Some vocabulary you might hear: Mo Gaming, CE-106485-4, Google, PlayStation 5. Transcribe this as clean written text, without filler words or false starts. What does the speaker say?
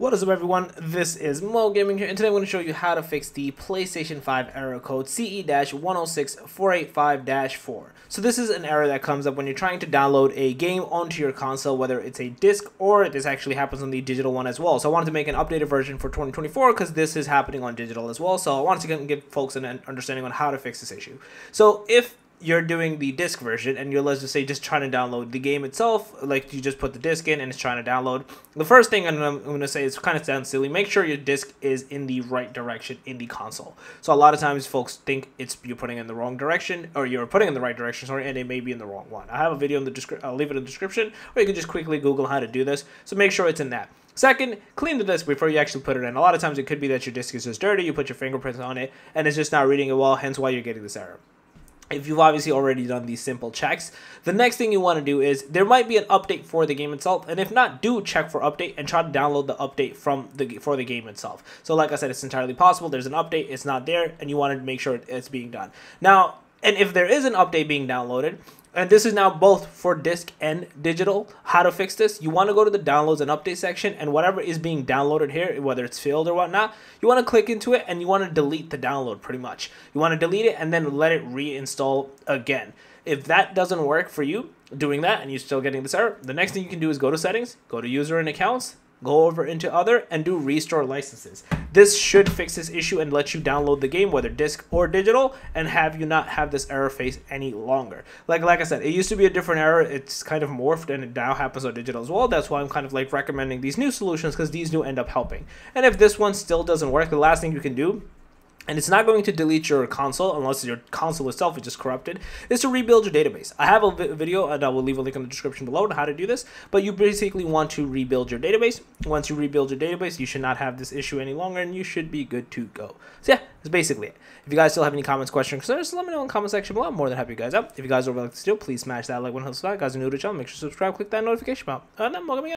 What is up, everyone? This is Mo Gaming here, and today I'm going to show you how to fix the PlayStation 5 error code CE-106485-4. So this is an error that comes up when you're trying to download a game onto your console, whether it's a disc or this actually happens on the digital one as well. So I wanted to make an updated version for 2024 because this is happening on digital as well. So I wanted to give folks an understanding on how to fix this issue. So if you're doing the disc version and you're, let's just say, just trying to download the game itself, like you just put the disc in and it's trying to download, the first thing I'm going to say is, kind of sounds silly, make sure your disc is in the right direction in the console. So a lot of times folks think you're putting in the wrong direction, or you're putting in the right direction, sorry, and it may be in the wrong one. I have a video in the description, I'll leave it in the description, or you can just quickly Google how to do this. So make sure it's in that. Second, clean the disc before you actually put it in. A lot of times it could be that your disc is just dirty, you put your fingerprints on it, and it's just not reading it well, hence why you're getting this error. If you've obviously already done these simple checks, the next thing you want to do is, there might be an update for the game itself, and if not, do check for update and try to download the update for the game itself. So like I said, it's entirely possible there's an update, it's not there, and you want to make sure it's being done. Now, and if there is an update being downloaded, and this is now both for disc and digital, how to fix this, you want to go to the downloads and update section, and whatever is being downloaded here, whether it's filled or whatnot, you want to click into it and you want to delete the download pretty much. You want to delete it and then let it reinstall again. If that doesn't work for you doing that and you're still getting this error, the next thing you can do is go to settings, go to user and accounts, go over into other, and do restore licenses. This should fix this issue and let you download the game, whether disc or digital, and have you not have this error face any longer. Like I said, it used to be a different error. It's kind of morphed and it now happens on digital as well. That's why I'm kind of like recommending these new solutions, because these do end up helping. And if this one still doesn't work, the last thing you can do, and it's not going to delete your console unless your console itself is just corrupted, is to rebuild your database. I have a video, and I will leave a link in the description below on how to do this, but you basically want to rebuild your database. Once you rebuild your database, you should not have this issue any longer, and you should be good to go. So yeah, that's basically it. If you guys still have any comments, questions, concerns, let me know in the comment section below. I'm more than happy you guys out. If you guys really like this video, please smash that like button. If you guys are new to the channel, make sure to subscribe, click that notification bell. And then, welcome again.